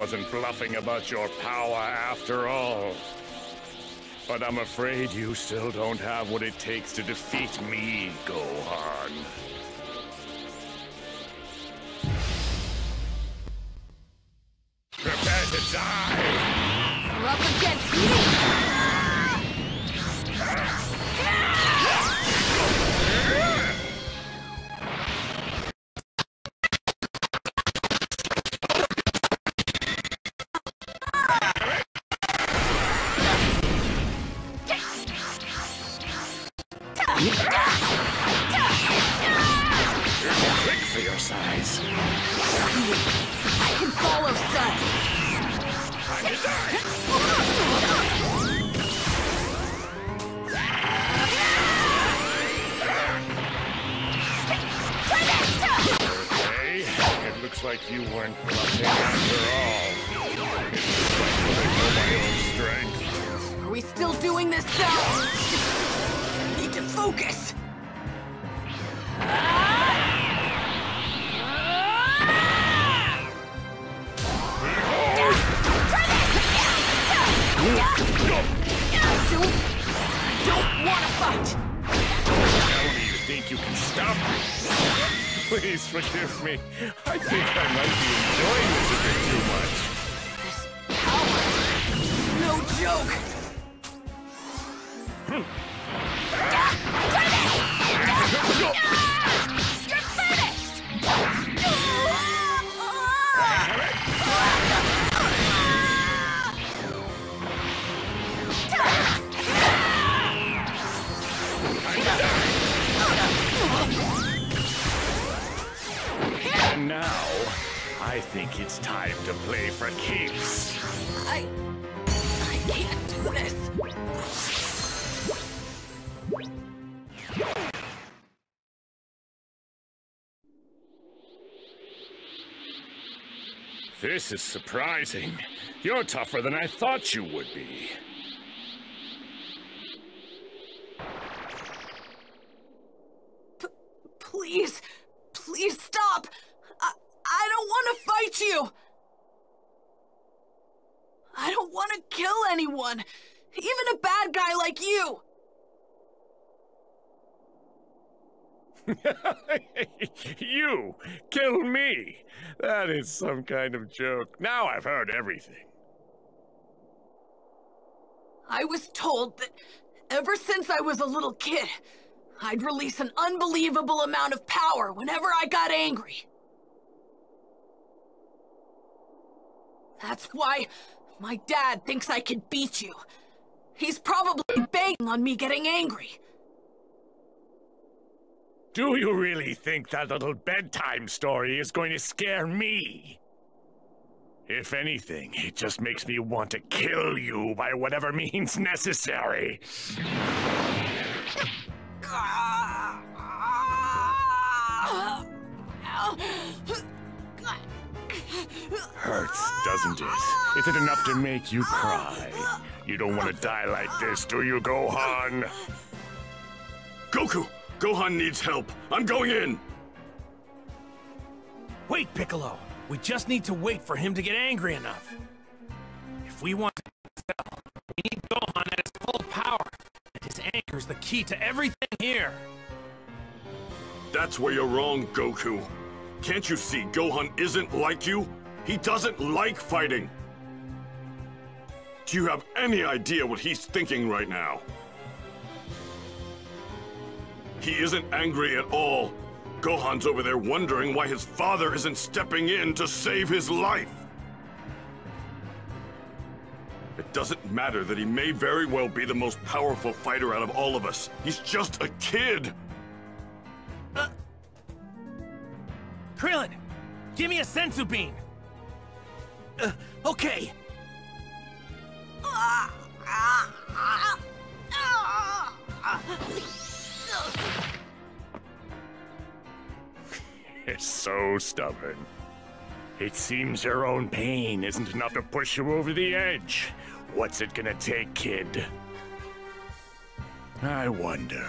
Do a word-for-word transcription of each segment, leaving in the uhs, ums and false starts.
Wasn't bluffing about your power after all. But I'm afraid you still don't have what it takes to defeat me, Gohan. Prepare to die! You're up against forgive me. I think I might be enjoying this a bit too much. This power is no joke. Hmm. Now, I think it's time to play for keeps. I... I can't do this. This is surprising. You're tougher than I thought you would be. P- please, please stop! I don't want to fight you! I don't want to kill anyone! Even a bad guy like you! You! Kill me! That is some kind of joke. Now I've heard everything. I was told that ever since I was a little kid, I'd release an unbelievable amount of power whenever I got angry. That's why my dad thinks I can beat you. He's probably banking on me getting angry. Do you really think that little bedtime story is going to scare me? If anything, it just makes me want to kill you by whatever means necessary. Hurts, doesn't it? Is it enough to make you cry? You don't want to die like this, do you, Gohan? Goku! Gohan needs help! I'm going in! Wait, Piccolo! We just need to wait for him to get angry enough. If we want to sell, we need Gohan at his full power. And his anger is the key to everything here. That's where you're wrong, Goku. Can't you see Gohan isn't like you? He doesn't like fighting! Do you have any idea what he's thinking right now? He isn't angry at all. Gohan's over there wondering why his father isn't stepping in to save his life. It doesn't matter that he may very well be the most powerful fighter out of all of us. He's just a kid! Uh, Krillin! Give me a Senzu bean! Uh, okay. It's so stubborn. It seems your own pain isn't enough to push you over the edge. What's it gonna take, kid? I wonder,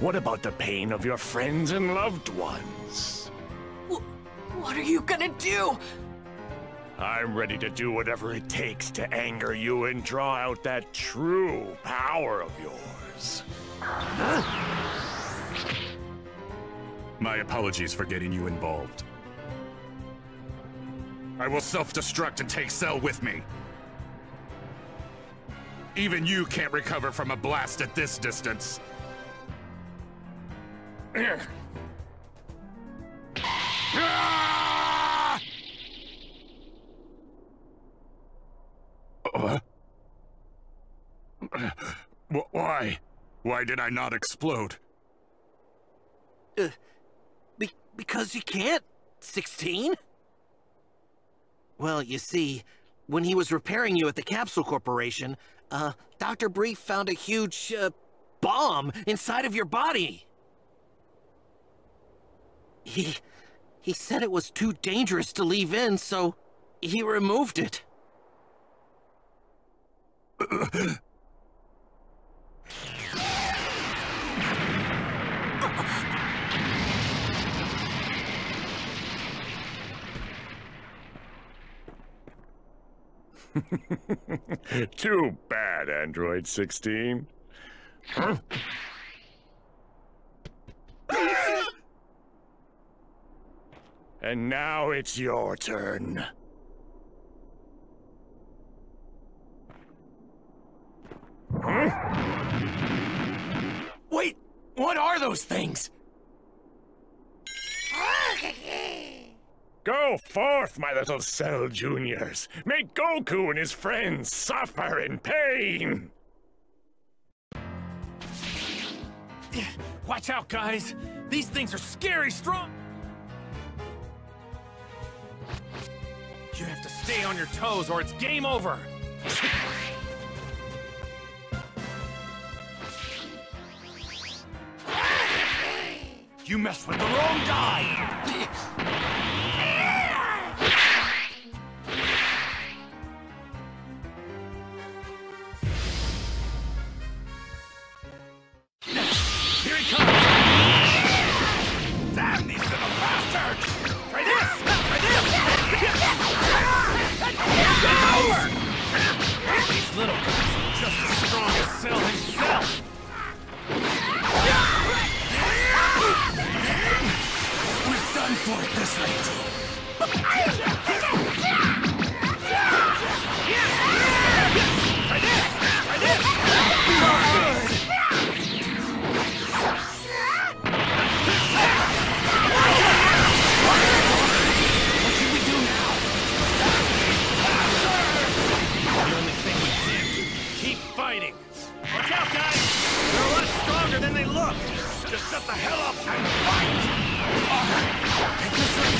what about the pain of your friends and loved ones? W- what are you gonna do? I'm ready to do whatever it takes to anger you and draw out that true power of yours. My apologies for getting you involved. I will self-destruct and take Cell with me. Even you can't recover from a blast at this distance. Uh, why? Why did I not explode? Uh, be because you can't, sixteen? Well, you see, when he was repairing you at the Capsule Corporation, uh, Doctor Brief found a huge, uh, bomb inside of your body. He... he said it was too dangerous to leave in, so he removed it. Too bad, Android sixteen. Huh? And now it's your turn. Huh? Wait, what are those things? Go forth, my little Cell Juniors. Make Goku and his friends suffer in pain. Watch out, guys. These things are scary strong. You have to stay on your toes or it's game over! You messed with the wrong guy! Here he comes! Damn these little bastards! Try this! Try this! These little guys are just as strong as Cell himself! We're done for at this rate! Fighting. Watch out, guys! They're a lot stronger than they look! Just shut the hell up and fight! Alright, take this right!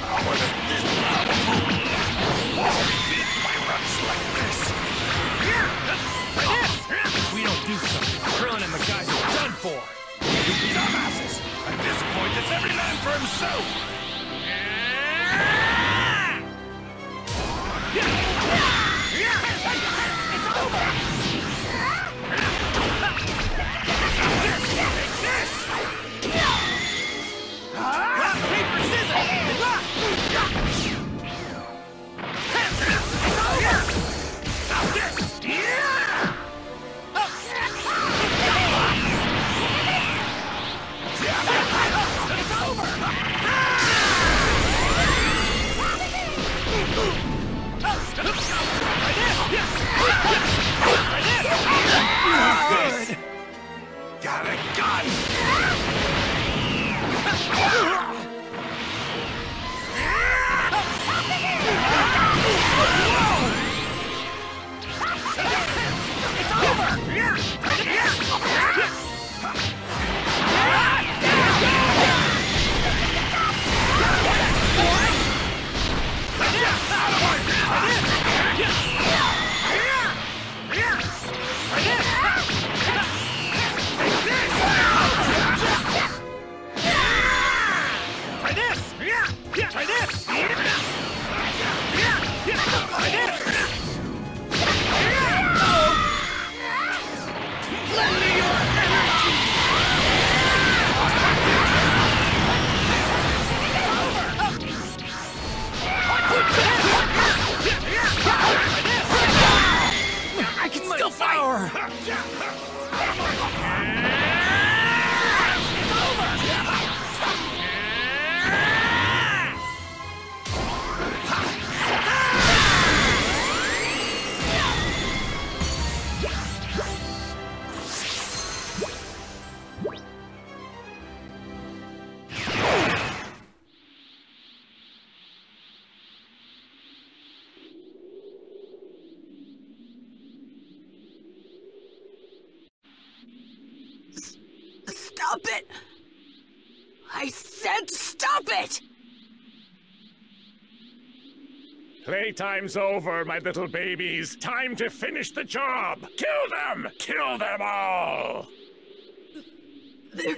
I wasn't this powerful! Whoa, did my runs like this! If we don't do something, Krillin and the guys are done for! You dumbasses! At this point, it's every man for himself! It's over! Take this! Rock, paper, scissors! It's over! Stop this! Over! Stop it! Playtime's over, my little babies. Time to finish the job. Kill them! Kill them all! They're...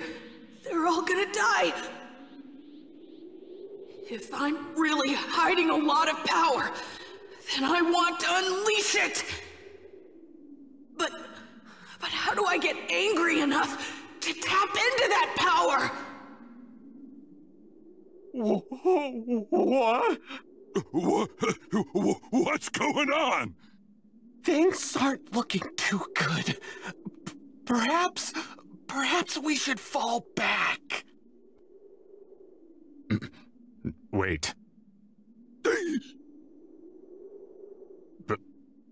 they're all gonna die. If I'm really hiding a lot of power, then I want to unleash it. But... but how do I get angry enough to tap into that power? What? What's going on? Things aren't looking too good. P- perhaps... perhaps we should fall back. Wait. But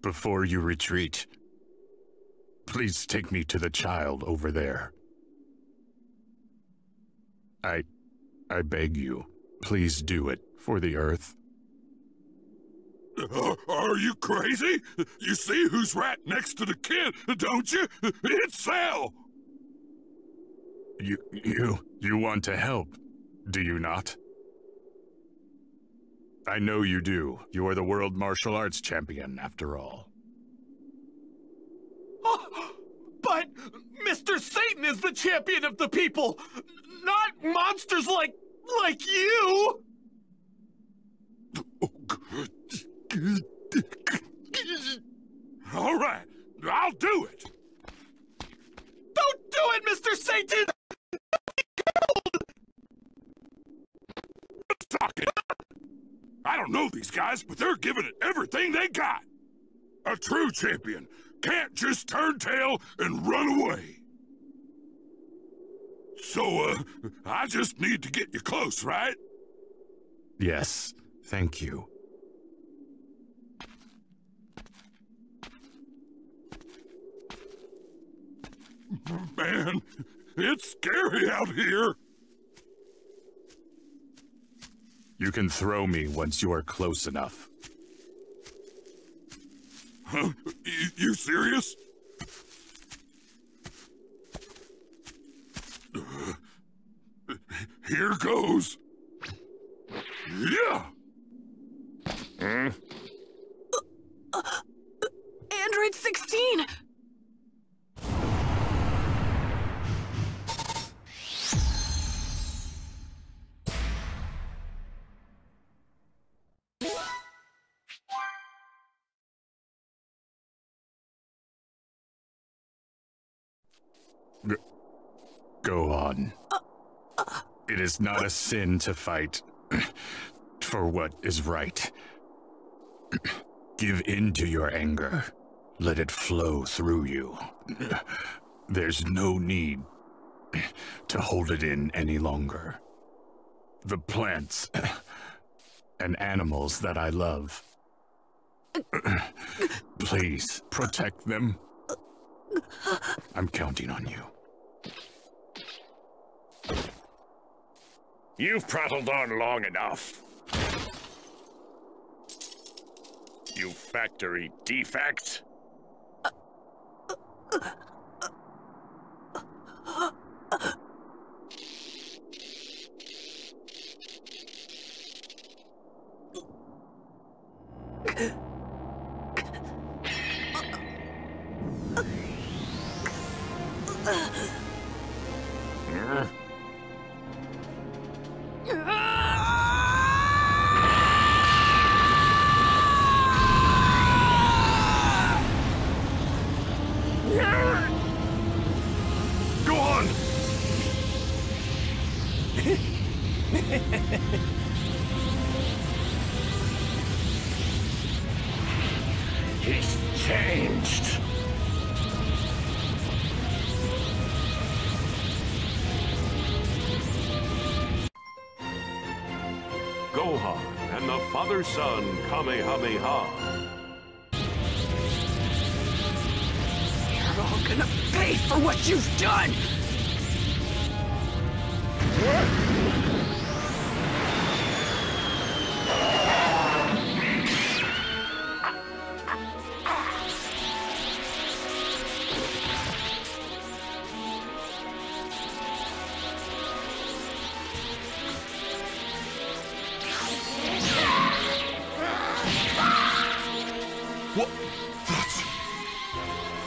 before you retreat, please take me to the child over there. I... I beg you, please do it for the Earth. Are you crazy? You see who's right next to the kid, don't you? It's Cell! You... you... you want to help, do you not? I know you do. You are the World Martial Arts Champion, after all. Oh, but Mister Satan is the champion of the people, not monsters like... like you! Oh, good. All right, I'll do it! Don't do it, Mister Satan! Who's talking? I don't know these guys, but they're giving it everything they got. A true champion can't just turn tail and run away. So, uh, I just need to get you close, right? Yes, thank you. Man, it's scary out here. You can throw me once you are close enough. Huh? You, you serious? Uh, here goes. Yeah. Mm. Uh, uh, Android sixteen. Go on. Uh, uh, it is not uh, a sin to fight for what is right. Give in to your anger. Let it flow through you. There's no need to hold it in any longer. The plants and animals that I love, please protect them. I'm counting on you. You've prattled on long enough. You factory defect. Gohan and the father-son Kamehameha. You're all gonna pay for what you've done! What? That's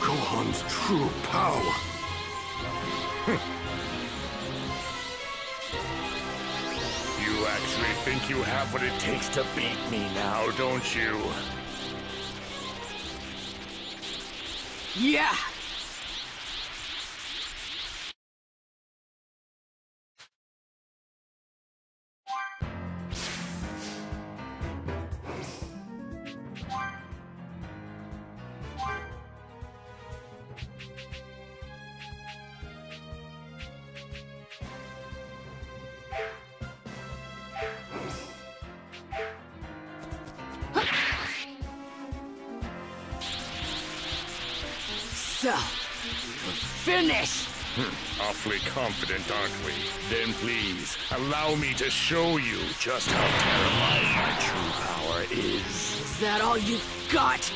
Gohan's true power. You actually think you have what it takes to beat me now, don't you? Yeah! Finish! Hmm, awfully confident, aren't we? Then please, allow me to show you just how terrifying my true power is. Is that all you've got?